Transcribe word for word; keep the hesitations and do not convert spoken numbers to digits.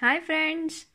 Hi friends!